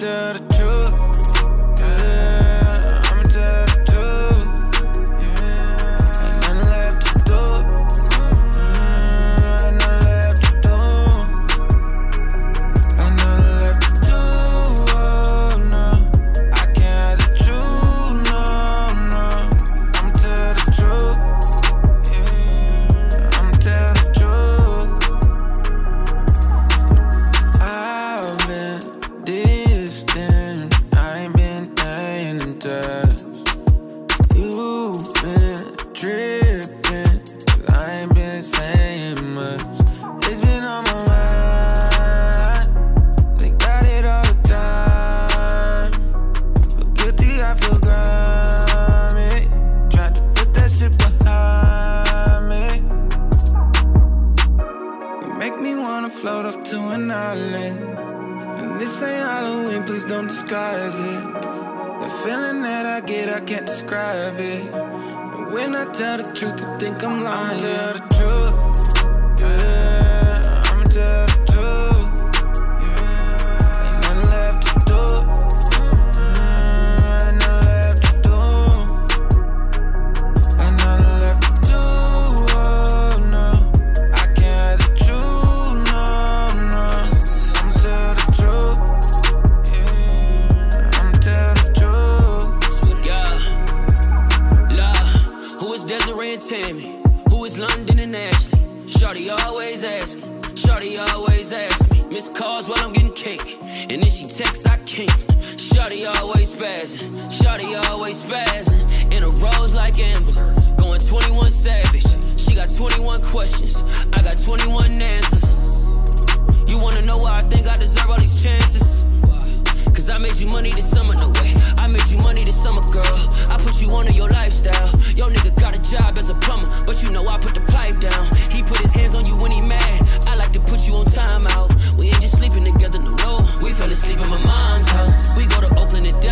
tell the truth. Yeah, I'ma tell the truth. Yeah, ain't nothing left to do. Ain't nothing left to do. Ain't nothing left to do. Oh, no, I can't hide the truth. No, no, I'ma tell the truth. Yeah, I'ma tell the truth. I've been deep. Float off to an island, and this ain't Halloween, please don't disguise it. The feeling that I get, I can't describe it. And when I tell the truth, you think I'm lying. I'ma tell the truth, yeah, I'ma tell the truth, yeah. Ain't nothing left to do, ain't nothing left to do. Ain't nothing left to do, oh no, I can't hide the truth. Tammy, who is London and Ashley? Shawty always asking, shawty always ask me. Miss calls while I'm getting cake, and if she texts I can't. Shawty always spazzing, shawty always spazzing. In a rose like Amber, going 21 Savage. She got 21 questions, I got 21 answers. You wanna know why I think I deserve all these chances? Cause I made you money this summer, no way. I made you money this summer, girl. I put you onto your lifestyle. Yo nigga got a job as a plumber, but you know I put the pipe down. He put his hands on you when he mad. I like to put you on timeout. We ain't just sleeping together, no. We fell asleep in my mom's house. We go to Oakland today.